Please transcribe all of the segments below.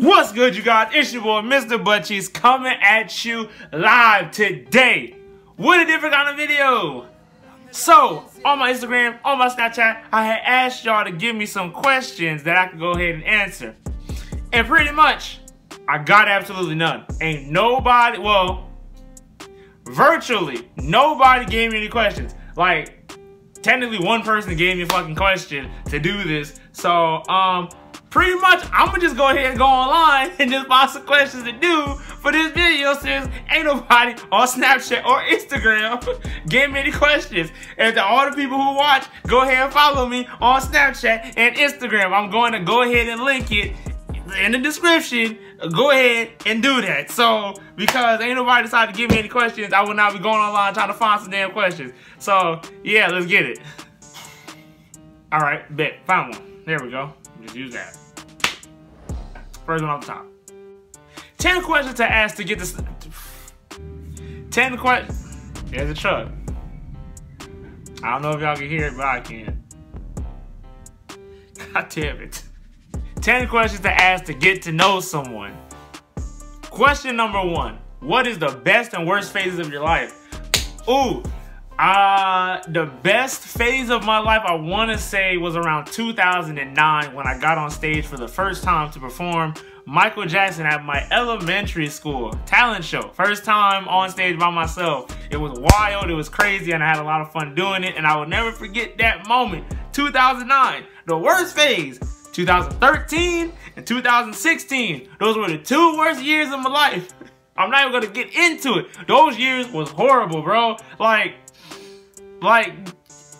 What's good, you guys? It's your boy, Mr. Buttcheeks, coming at you live today with a different kind of video. So, on my Instagram, on my Snapchat, I had asked y'all to give me some questions that I could go ahead and answer. And pretty much, I got absolutely none. Ain't nobody, well, virtually nobody gave me any questions. Like, technically one person gave me a fucking question to do this. So, pretty much, I'm gonna just go ahead and go online and just find some questions to do for this video since ain't nobody on Snapchat or Instagram gave me any questions. And to all the people who watch, go ahead and follow me on Snapchat and Instagram. I'm going to go ahead and link it in the description. Go ahead and do that. So, because ain't nobody decided to give me any questions, I will not be going online trying to find some damn questions. So, yeah, let's get it. All right, bet, found one. There we go. Just use that. First one off the top. 10 questions to ask to get this. 10 questions. There's a truck. I don't know if y'all can hear it, but I can. God damn it. 10 questions to ask to get to know someone. Question number 1. What is the best and worst phases of your life? Ooh. The best phase of my life, I want to say, was around 2009 when I got on stage for the first time to perform Michael Jackson at my elementary school talent show. First time on stage by myself. It was wild, it was crazy, and I had a lot of fun doing it, and I will never forget that moment. 2009, the worst phase. 2013 and 2016, those were the two worst years of my life. I'm not even going to get into it. Those years was horrible, bro. Like,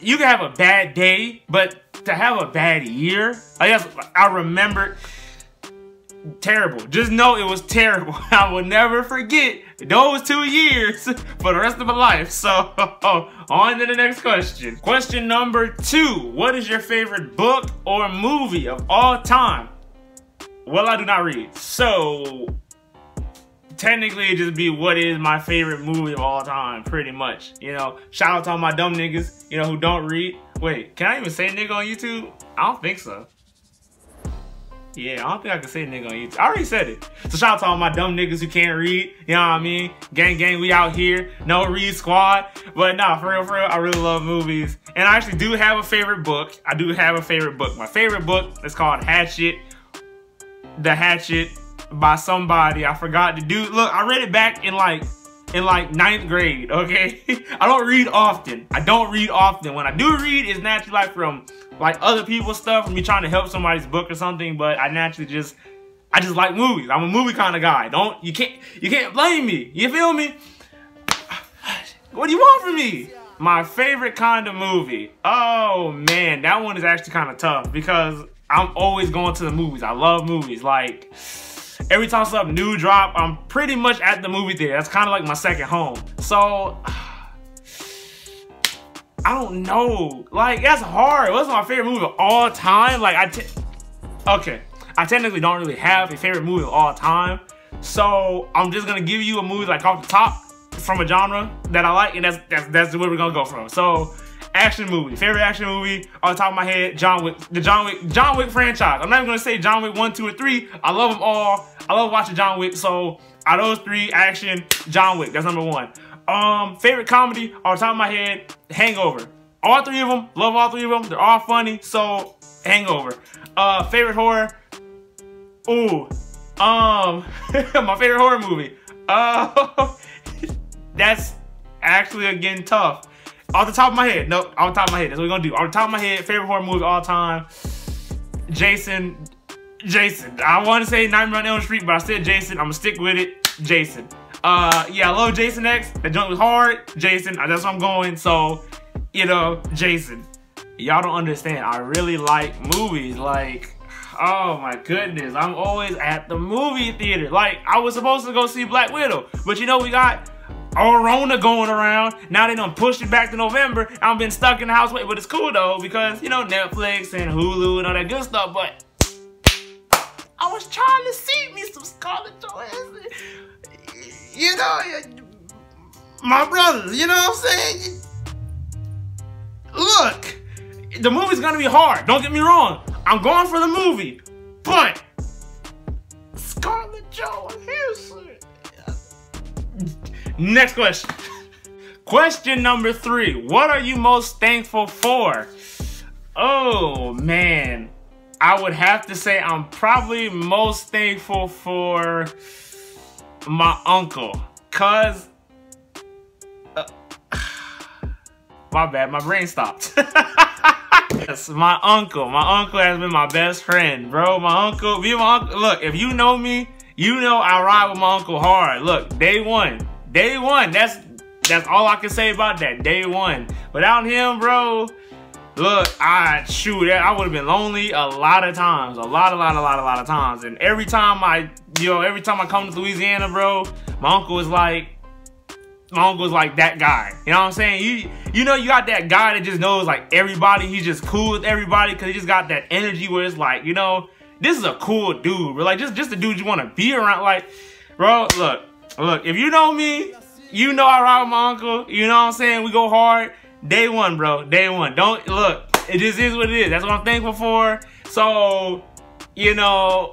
you can have a bad day, but to have a bad year, I guess I remember terrible. Just know it was terrible. I will never forget those 2 years for the rest of my life. So, on to the next question. Question number 2. What is your favorite book or movie of all time? Well, I do not read. So, technically, it'd just be what is my favorite movie of all time, pretty much. You know, shout out to all my dumb niggas, you know, who don't read. Wait, can I even say nigga on YouTube? I don't think so. Yeah, I don't think I can say nigga on YouTube. I already said it. So shout out to all my dumb niggas who can't read. You know what I mean? Gang, gang, we out here. No read squad. But nah, for real, I really love movies. And I actually do have a favorite book. I do have a favorite book. My favorite book is called Hatchet. The Hatchet. By somebody I forgot to do. Look, I read it back in like 9th grade. Okay, I don't read often. I don't read often. When I do read, it's naturally like from like other people's stuff, from me trying to help somebody's book or something. But I naturally just like movies. I'm a movie kind of guy. Don't you can't blame me. You feel me? What do you want from me? My favorite kind of movie. Oh man, that one is actually kind of tough because I'm always going to the movies. I love movies. Like, every time something new drop, I'm pretty much at the movie theater. That's kind of like my second home. So, I don't know. Like, that's hard. What's my favorite movie of all time? Like, I technically don't really have a favorite movie of all time. So, I'm just going to give you a movie like off the top from a genre that I like. And that's where we're going to go from. So, action movie. Favorite action movie on top of my head, John Wick. The John Wick franchise. I'm not even going to say John Wick 1, 2, or 3. I love them all. I love watching John Wick. So, out of those 3, action, John Wick. That's number 1. Favorite comedy on top of my head, Hangover. All 3 of them. Love all 3 of them. They're all funny. So, Hangover. Favorite horror. Ooh. My favorite horror movie. That's actually, again, tough. Off the top of my head. No, off the top of my head. That's what we're going to do. Off the top of my head, favorite horror movie of all time. Jason. I want to say Nightmare on Elm Street, but I said Jason. I'm going to stick with it. Jason. Yeah, I love Jason X. That joint was hard. Jason. That's where I'm going. So, you know, Jason. Y'all don't understand. I really like movies. Like, oh my goodness. I'm always at the movie theater. Like, I was supposed to go see Black Widow. But you know, we got Rona going around. Now they done pushed it back to November. I've been stuck in the house waiting, but it's cool though because, you know, Netflix and Hulu and all that good stuff. But I was trying to see me some Scarlett Johansson. You know, my brothers, you know what I'm saying? Look, the movie's gonna be hard. Don't get me wrong. I'm going for the movie, but Scarlett Johansson. Next question. Question number 3. What are you most thankful for? Oh, man. I would have to say I'm probably most thankful for my uncle. Cause... my bad, my brain stopped. Yes, my uncle. My uncle has been my best friend, bro. My uncle, be my uncle. Look, if you know me, you know I ride with my uncle hard. Look, day one. That's all I can say about that. Day one. Without him, bro, look, I would have been lonely a lot of times. A lot of times. And every time every time I come to Louisiana, bro, my uncle is like that guy. You know what I'm saying? You know, you got that guy that just knows like everybody. He's just cool with everybody because he just got that energy where it's like, you know, this is a cool dude. But like just the dude you want to be around. Like, bro, look, if you know me, you know I ride with my uncle. You know what I'm saying? We go hard. Day one, bro. Day one. Don't look. It just is what it is. That's what I'm thankful for. So, you know.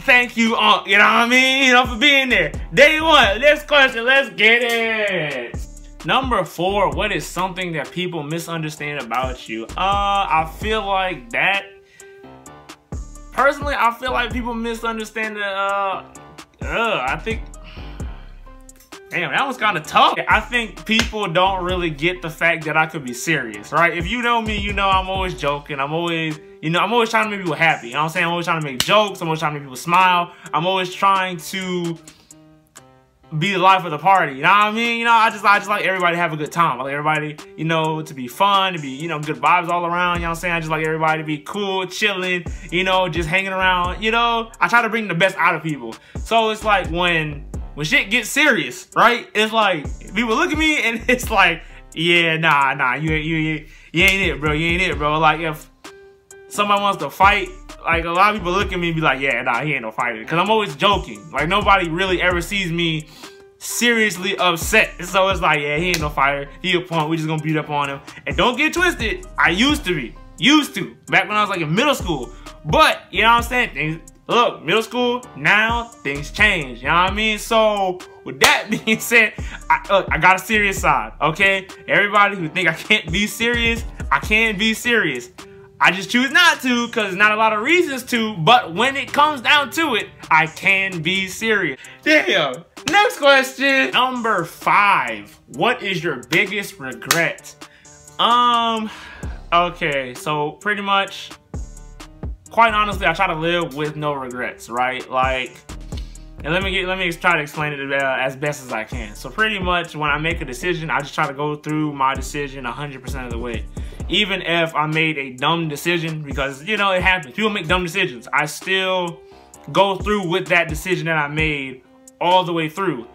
Thank you, Unc, you know what I mean? You know, for being there. Day one, next question, let's get it. Number 4, what is something that people misunderstand about you? I feel like that, personally, I feel like people misunderstand that, I think, damn, that was kind of tough. I think people don't really get the fact that I could be serious, right? If you know me, you know I'm always joking, I'm always trying to make people happy. You know what I'm saying? I'm always trying to make jokes. I'm always trying to make people smile. I'm always trying to be the life of the party. You know what I mean? You know, I just like everybody to have a good time. I like everybody, you know, to be fun, to be, you know, good vibes all around. You know what I'm saying? I just like everybody to be cool, chilling, you know, just hanging around. You know, I try to bring the best out of people. So it's like when shit gets serious, right? It's like people look at me and it's like, yeah, nah, you ain't it, bro. You ain't it, bro. Like if somebody wants to fight, like a lot of people look at me and be like, yeah, nah, he ain't no fighter. Because I'm always joking. Like nobody really ever sees me seriously upset. So it's like, yeah, he ain't no fighter. He a punk. We just going to beat up on him. And don't get twisted. I used to be. Used to. Back when I was like in middle school. But, you know what I'm saying? Look, middle school, now things change. You know what I mean? So with that being said, I got a serious side, okay? Everybody who think I can't be serious, I can be serious. I just choose not to because there's not a lot of reasons to, but when it comes down to it, I can be serious. Damn. Next question. Number 5. What is your biggest regret? Okay, so pretty much, quite honestly, I try to live with no regrets, right? Like, and let me try to explain it as best as I can. So pretty much when I make a decision, I just try to go through my decision 100% of the way. Even if I made a dumb decision, because, you know, it happens. People make dumb decisions. I still go through with that decision that I made all the way through.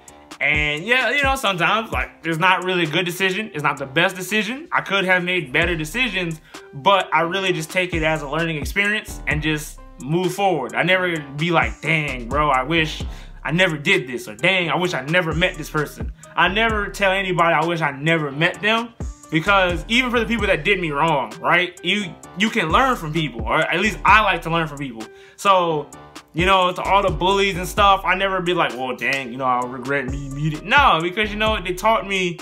And, yeah, you know, sometimes, like, it's not really a good decision. It's not the best decision. I could have made better decisions, but I really just take it as a learning experience and just move forward. I never be like, dang, bro, I wish I never did this. Or, dang, I wish I never met this person. I never tell anybody I wish I never met them. Because even for the people that did me wrong, right? You can learn from people, or at least I like to learn from people. So, you know, to all the bullies and stuff, I never be like, well, dang, you know, I regret me muted. No, because you know, they taught me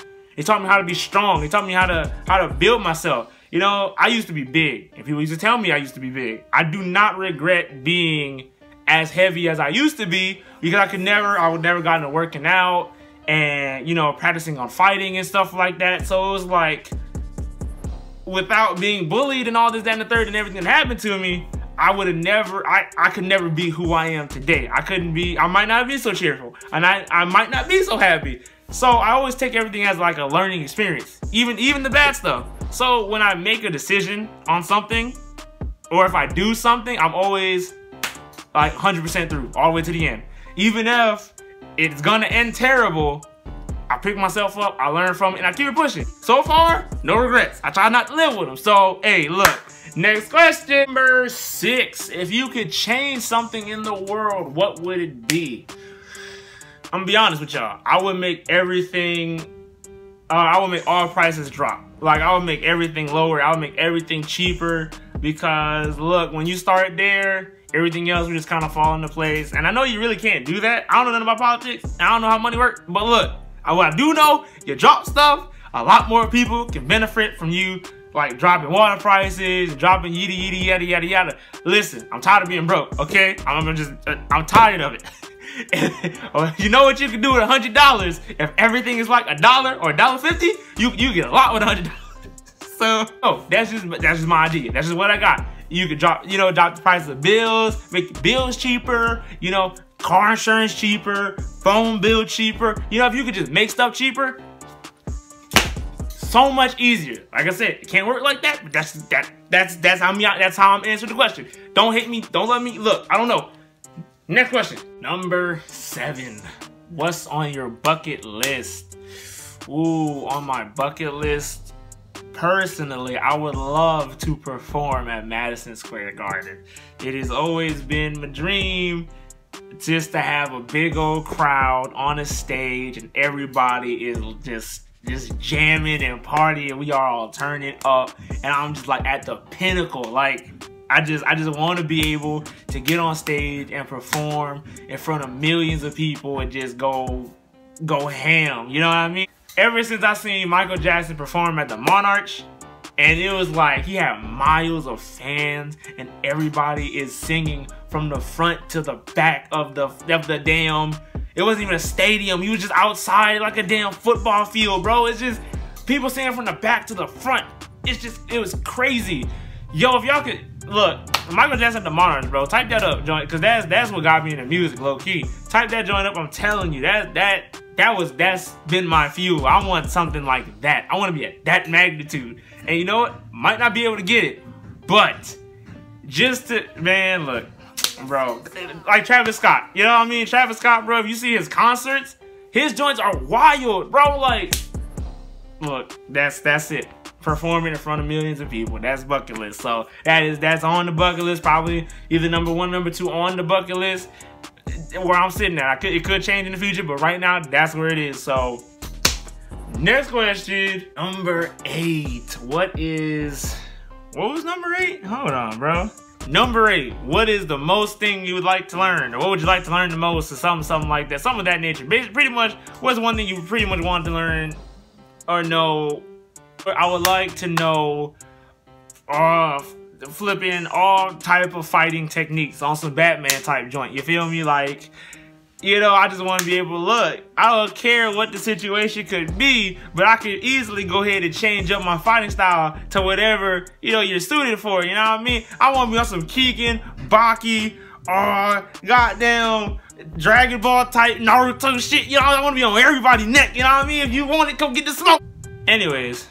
how to be strong. They taught me how to build myself. You know, I used to be big, and people used to tell me I used to be big. I do not regret being as heavy as I used to be because I would never gotten to working out. And, you know, practicing on fighting and stuff like that. So it was like, without being bullied and all this, that, and the third, and everything that happened to me, I could never be who I am today. I might not be so cheerful. And I might not be so happy. So I always take everything as like a learning experience, even the bad stuff. So when I make a decision on something, or if I do something, I'm always like 100% through, all the way to the end. Even if it's gonna end terrible, I pick myself up, I learn from it, and I keep it pushing. So far, no regrets. I try not to live with them. So, hey, look. Next question. Number 6. If you could change something in the world, what would it be? I'm gonna be honest with y'all. I would make everything, I would make all prices drop. Like, I would make everything lower. I would make everything cheaper because, look, when you start there, Everything else would just kind of fall into place. And I know you really can't do that. I don't know nothing about politics. I don't know how money works. But look, what I do know, you drop stuff, a lot more people can benefit from you, like dropping water prices, dropping yada, yada, yada, yada, yada. Listen, I'm tired of being broke, okay? I'm tired of it. You know what you can do with $100? If everything is like $1 or $1.50, you get a lot with $100. So, that's just my idea. That's just what I got. You can drop, drop the price of bills, make the bills cheaper, car insurance cheaper, phone bill cheaper. If you could just make stuff cheaper, so much easier. Like I said, it can't work like that, but that's how I'm answering the question. Don't hate me, don't let me, look, I don't know. Next question. Number 7. What's on your bucket list? Ooh, on my bucket list. Personally, I would love to perform at Madison Square Garden. It has always been my dream just to have a big old crowd on a stage and everybody is just jamming and partying. We are all turning up and I'm just like at the pinnacle. Like I just want to be able to get on stage and perform in front of millions of people and just go ham. You know what I mean? Ever since I seen Michael Jackson perform at the Monarch, and it was like he had miles of fans, and everybody is singing from the front to the back of the damn. It wasn't even a stadium. He was just outside like a damn football field, bro. It's just people singing from the back to the front. It was crazy. Yo, if y'all could look, Michael Jackson at the Monarch, bro. Type that up, joint, because that's what got me into music, low key. Type that joint up. I'm telling you, that's been my fuel. I want something like that. I want to be at that magnitude. And you know what? Might not be able to get it, but just to, man, look, bro. Like Travis Scott, you know what I mean? Travis Scott, bro, if you see his concerts, his joints are wild, bro. Like, look, that's it. Performing in front of millions of people, that's bucket list. So that's on the bucket list, probably either number 1, number 2 on the bucket list. Where I'm sitting at, it could change in the future, but right now that's where it is. So, next question, number 8. What was number 8? Hold on, bro. Number 8. What is the most thing you would like to learn, or what would you like to learn the most, or something like that, something of that nature? Pretty much, what's one thing you pretty much want to learn, or know? I would like to know. Flipping all type of fighting techniques on some Batman type joint. You feel me? Like, I just want to be able to look. I don't care what the situation could be, but I could easily go ahead and change up my fighting style to whatever, you're suited for. You know what I mean? I want to be on some Keegan, Baki, goddamn Dragon Ball type Naruto shit. I want to be on everybody's neck. You know what I mean? If you want it, come get the smoke. Anyways.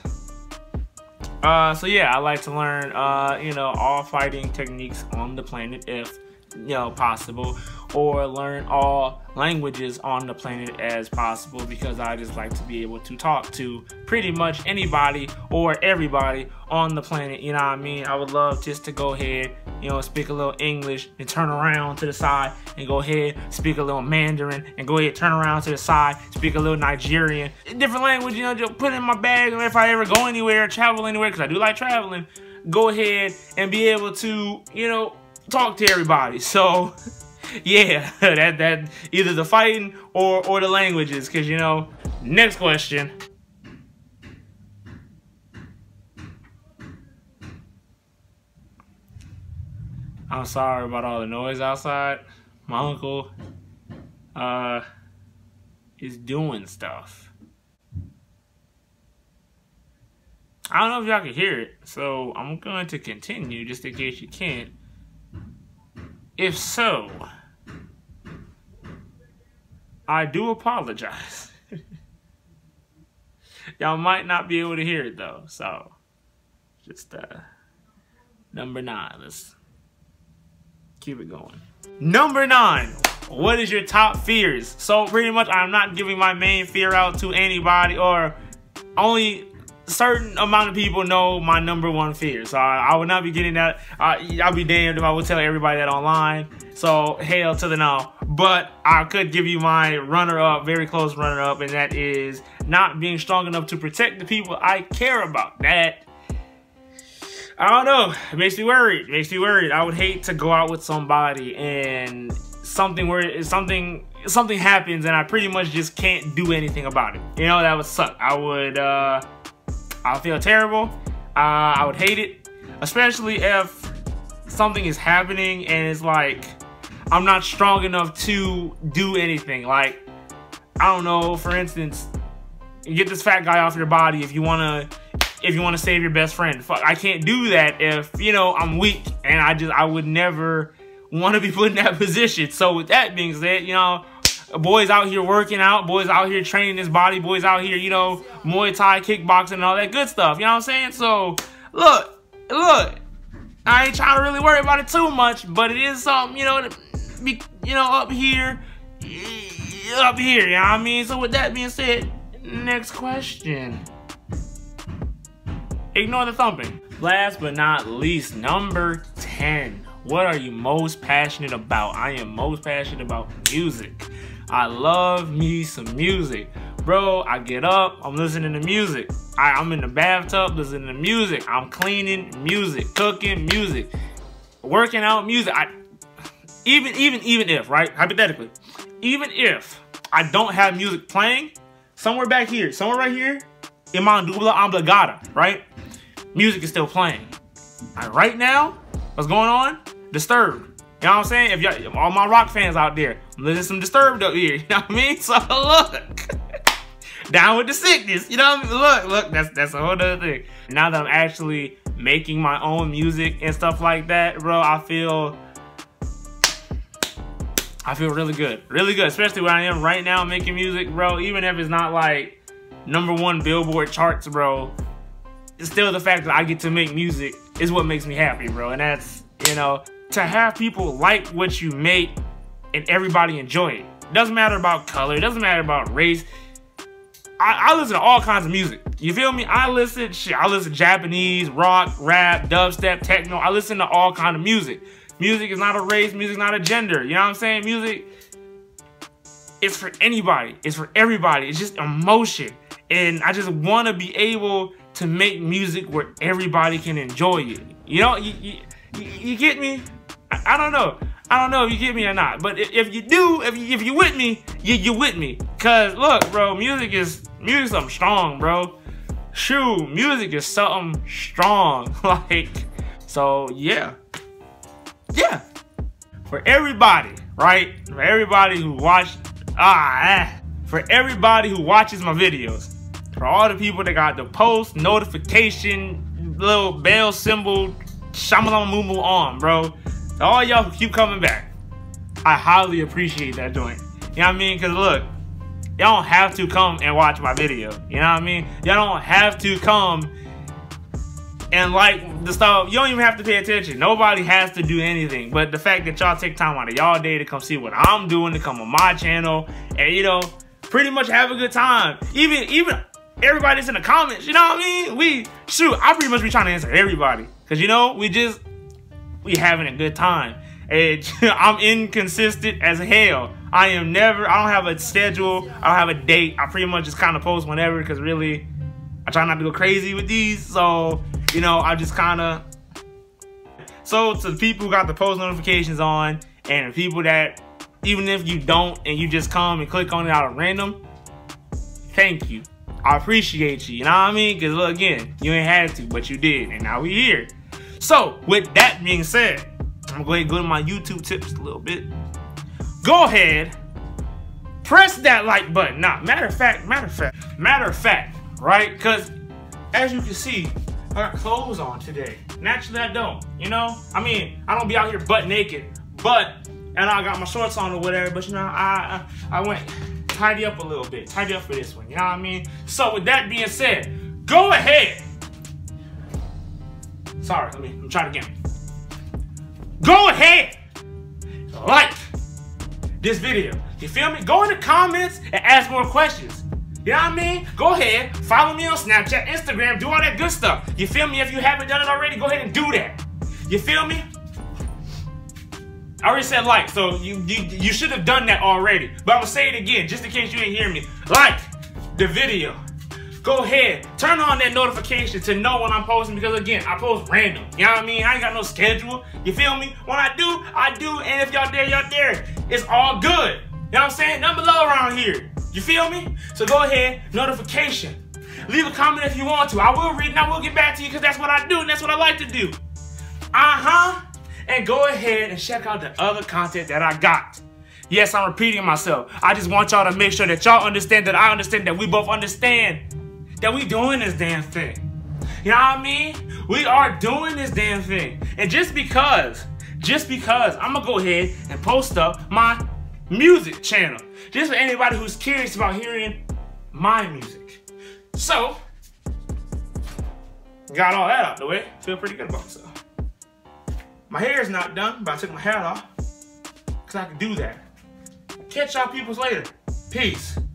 So yeah, I like to learn, all fighting techniques on the planet if, possible, or learn all languages on the planet as possible, because I just like to be able to talk to pretty much anybody or everybody on the planet, you know what I mean? I would love just to go ahead, speak a little English and turn around to the side and go ahead, speak a little Mandarin and go ahead, turn around to the side, speak a little Nigerian, different language, just put it in my bag. And if I ever go anywhere, travel anywhere, because I do like traveling, go ahead and be able to, talk to everybody. So yeah, that either the fighting or the languages, because next question. I'm sorry about all the noise outside. My uncle is doing stuff. I don't know if y'all can hear it, so I'm going to continue just in case you can't. If so, I do apologize. Y'all might not be able to hear it though, so just number 9. Let's keep it going. Number 9. What is your top fears? So pretty much, I'm not giving my main fear out to anybody, or only certain amount of people know my number 1 fear. So I would not be getting that. I'll be damned if I would tell everybody that online. So hell to the no. But I could give you my runner-up, very close runner-up, and that is not being strong enough to protect the people I care about. That I don't know. It makes me worried. It makes me worried. I would hate to go out with somebody and something happens and I pretty much just can't do anything about it. You know, that would suck. I would feel terrible. I would hate it, especially if something is happening and it's like I'm not strong enough to do anything. Like, I don't know, for instance, get this fat guy off your body if you wanna save your best friend. Fuck, I can't do that if, you know, I'm weak, and I would never want to be put in that position. So with that being said, you know, boys out here working out, boys out here training this body, boys out here, you know, Muay Thai, kickboxing, and all that good stuff. You know what I'm saying? So look, I ain't trying to really worry about it too much, but it is something, you know, to be, you know, up here, you know what I mean? So with that being said, next question. Ignore the thumping. Last but not least, number 10. What are you most passionate about? I am most passionate about music. I love me some music. Bro, I get up, I'm listening to music. I'm in the bathtub listening to music. I'm cleaning, music. Cooking, music. Working out, music. Even if, right? Hypothetically, even if I don't have music playing, somewhere back here, somewhere right here, in my mandula obligata, right? Music is still playing. All right now, what's going on? Disturbed. You know what I'm saying? If y'all, all my rock fans out there, I'm listening to some Disturbed up here. You know what I mean? So look, Down with the Sickness. You know what I mean? Look, that's a whole other thing. Now that I'm actually making my own music and stuff like that, bro, I feel really good. Really good, especially where I am right now making music, bro. Even if it's not like #1 Billboard charts, bro, it's still the fact that I get to make music is what makes me happy, bro. And that's, you know, to have people like what you make and everybody enjoy it. It doesn't matter about color. It doesn't matter about race. I listen to all kinds of music. You feel me? I listen to Japanese, rock, rap, dubstep, techno. I listen to all kinds of music. Music is not a race. Music is not a gender. You know what I'm saying? Music is for anybody. It's for everybody. It's just emotion. And I just want to be able to make music where everybody can enjoy it. You know, you get me? I don't know. I don't know if you get me or not. But if you do, if you with me, you with me. Because look, bro, music's something strong, bro. Shoot, music is something strong. Like, so yeah. Yeah, for everybody, right? For everybody who watched, for everybody who watches my videos, for all the people that got the post notification little bell symbol shamalamamumu on, bro, to all y'all who keep coming back, I highly appreciate that joint. You know what I mean? Cause look, y'all don't have to come and watch my video. You know what I mean? Y'all don't have to come and like the stuff. You don't even have to pay attention. Nobody has to do anything. But the fact that y'all take time out of y'all day to come see what I'm doing, to come on my channel, and, you know, pretty much have a good time. Even everybody's in the comments. You know what I mean? I pretty much be trying to answer everybody. Because, you know, we having a good time. And I'm inconsistent as hell. I don't have a schedule. I don't have a date. I pretty much just kind of post whenever, because really, I try not to go crazy with these. So, you know, I just kind of, so to the people who got the post notifications on, and the people that, even if you don't and you just come and click on it out of random, thank you. I appreciate you, you know what I mean? Because look, again, you ain't had to, but you did, and now we here. So with that being said, I'm going to go to my YouTube tips a little bit. Go ahead, press that like button. Now, matter of fact, right? Because as you can see, I got clothes on today. Naturally, I don't, you know? I mean, I don't be out here butt naked, but, and I got my shorts on or whatever, but, you know, I went tidy up a little bit. Tidy up for this one, you know what I mean? So, with that being said, go ahead. Sorry, let me try it again. Go ahead. Like this video. You feel me? Go in the comments and ask more questions. You know what I mean? Go ahead, follow me on Snapchat, Instagram, do all that good stuff. You feel me? If you haven't done it already, go ahead and do that. You feel me? I already said like, so you should have done that already. But I'm gonna say it again, just in case you didn't hear me. Like the video. go ahead, turn on that notification to know when I'm posting, because again, I post random. You know what I mean? I ain't got no schedule. You feel me? When I do, and if y'all there, y'all there. It's all good. You know what I'm saying? Number low around here. You feel me? So go ahead, notification. Leave a comment if you want to. I will read and I will get back to you because that's what I do and that's what I like to do. And go ahead and check out the other content that I got. Yes, I'm repeating myself. I just want y'all to make sure that y'all understand that I understand that we both understand that we doing this damn thing. You know what I mean? We are doing this damn thing. And just because I'm gonna go ahead and post up my music channel. Just for anybody who's curious about hearing my music. So, got all that out of the way. Feel pretty good about myself. My hair is not done, but I took my hat off because I can do that. Catch y'all peoples later. Peace.